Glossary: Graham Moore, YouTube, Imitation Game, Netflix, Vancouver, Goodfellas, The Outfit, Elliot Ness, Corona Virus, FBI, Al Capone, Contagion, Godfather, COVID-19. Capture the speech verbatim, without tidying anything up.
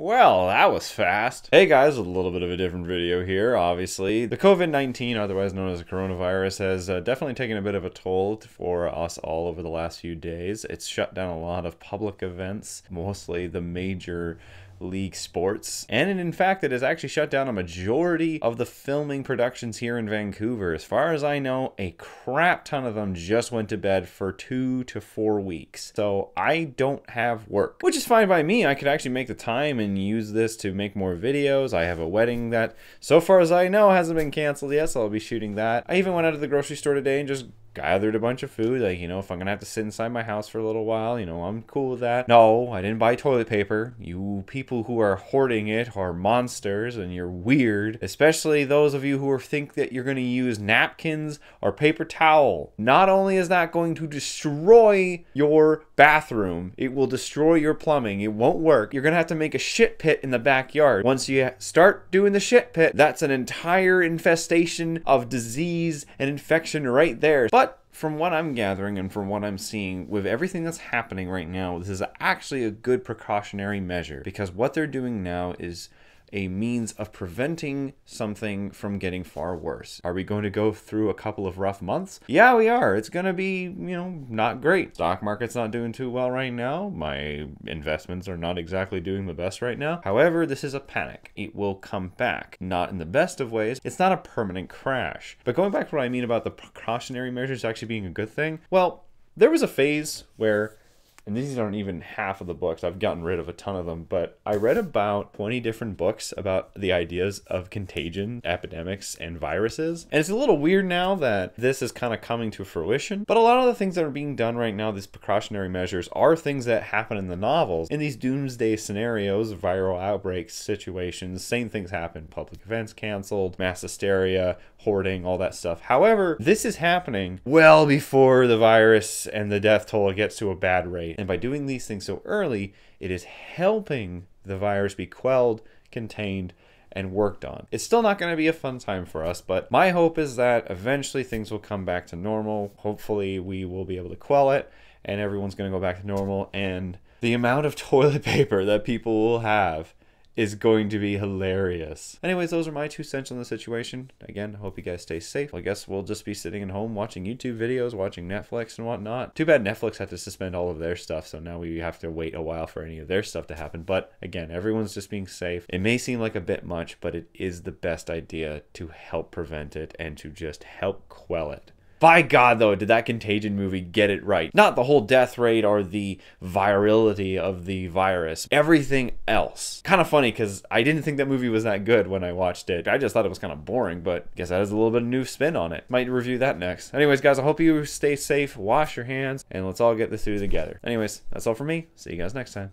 Well, that was fast. Hey guys, a little bit of a different video here, obviously. The COVID nineteen, otherwise known as the coronavirus, has uh, definitely taken a bit of a toll for us all over the last few days. It's shut down a lot of public events, mostly the major league sports, and in fact it has actually shut down a majority of the filming productions here in Vancouver. As far as I know, a crap ton of them just went to bed for two to four weeks. So I don't have work, which is fine by me. I could actually make the time and use this to make more videos. I have a wedding that, so far as I know, hasn't been canceled yet, so I'll be shooting that. I even went out to the grocery store today and just gathered a bunch of food. Like, you know, if I'm gonna have to sit inside my house for a little while, you know, I'm cool with that. No, I didn't buy toilet paper. You people who are hoarding it are monsters and you're weird. Especially those of you who are think that you're gonna use napkins or paper towel. Not only is that going to destroy your bathroom, it will destroy your plumbing. It won't work. You're gonna have to make a shit pit in the backyard. Once you start doing the shit pit, that's an entire infestation of disease and infection right there. But from what I'm gathering and from what I'm seeing, with everything that's happening right now, this is actually a good precautionary measure, because what they're doing now is a means of preventing something from getting far worse. Are we going to go through a couple of rough months? Yeah, we are. It's gonna be, you know, not great. Stock market's not doing too well right now. My investments are not exactly doing the best right now. However, this is a panic. It will come back, not in the best of ways. It's not a permanent crash. But going back to what I mean about the precautionary measures actually being a good thing, well, there was a phase where, and these aren't even half of the books, I've gotten rid of a ton of them, but I read about twenty different books about the ideas of contagion, epidemics, and viruses. And it's a little weird now that this is kind of coming to fruition, but a lot of the things that are being done right now, these precautionary measures, are things that happen in the novels. In these doomsday scenarios, viral outbreaks, situations, same things happen. Public events canceled, mass hysteria, hoarding, all that stuff. However, this is happening well before the virus and the death toll gets to a bad rate. And by doing these things so early, it is helping the virus be quelled, contained, and worked on. It's still not going to be a fun time for us, but my hope is that eventually things will come back to normal. Hopefully we will be able to quell it and everyone's going to go back to normal. And the amount of toilet paper that people will have is going to be hilarious. Anyways, those are my two cents on the situation. Again, hope you guys stay safe. I guess we'll just be sitting at home watching YouTube videos, watching Netflix and whatnot. Too bad Netflix had to suspend all of their stuff, so now we have to wait a while for any of their stuff to happen. But again, everyone's just being safe. It may seem like a bit much, but it is the best idea to help prevent it and to just help quell it. By God, though, did that Contagion movie get it right. Not the whole death rate or the virility of the virus. Everything else. Kind of funny, because I didn't think that movie was that good when I watched it. I just thought it was kind of boring, but I guess that has a little bit of new spin on it. Might review that next. Anyways, guys, I hope you stay safe, wash your hands, and let's all get this through together. Anyways, that's all for me. See you guys next time.